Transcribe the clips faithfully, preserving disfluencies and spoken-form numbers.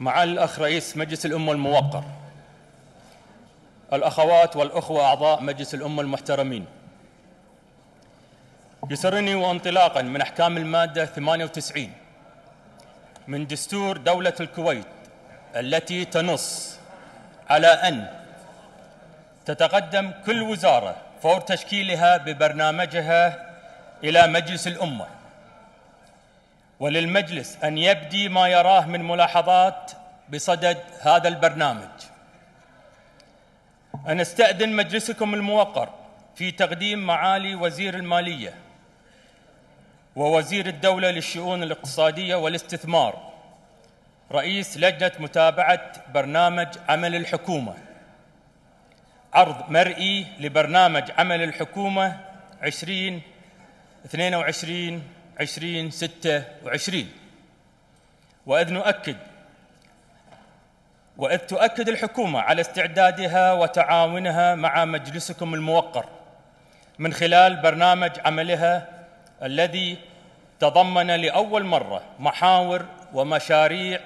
معالي الأخ رئيس مجلس الأمة الموقر، الأخوات والأخوة أعضاء مجلس الأمة المحترمين، يسرني وانطلاقاً من أحكام المادة ثمانية وتسعين من دستور دولة الكويت التي تنص على أن تتقدم كل وزارة فور تشكيلها ببرنامجها إلى مجلس الأمة، وللمجلس أن يبدي ما يراه من ملاحظات بصدد هذا البرنامج. أنا أستأذن مجلسكم الموقر في تقديم معالي وزير المالية ووزير الدولة للشؤون الاقتصادية والاستثمار، رئيس لجنة متابعة برنامج عمل الحكومة، عرض مرئي لبرنامج عمل الحكومة عشرين اثنين وعشرين عشرين ستة وعشرين. وإذ نؤكد وإذ تؤكد الحكومة على استعدادها وتعاونها مع مجلسكم الموقر من خلال برنامج عملها الذي تضمن لأول مرة محاور ومشاريع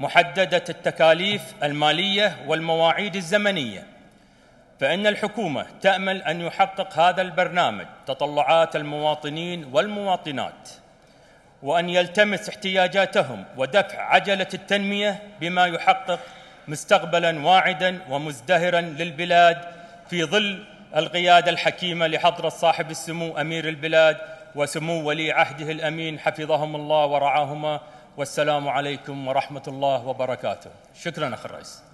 محددة التكاليف المالية والمواعيد الزمنية، فإن الحكومة تأمل أن يحقق هذا البرنامج تطلعات المواطنين والمواطنات، وأن يلتمس احتياجاتهم ودفع عجلة التنمية بما يحقق مستقبلاً واعداً ومزدهراً للبلاد في ظل القيادة الحكيمة لحضرة صاحب السمو أمير البلاد وسمو ولي عهده الأمين حفظهم الله ورعاهما، والسلام عليكم ورحمة الله وبركاته. شكراً أخي الرئيس.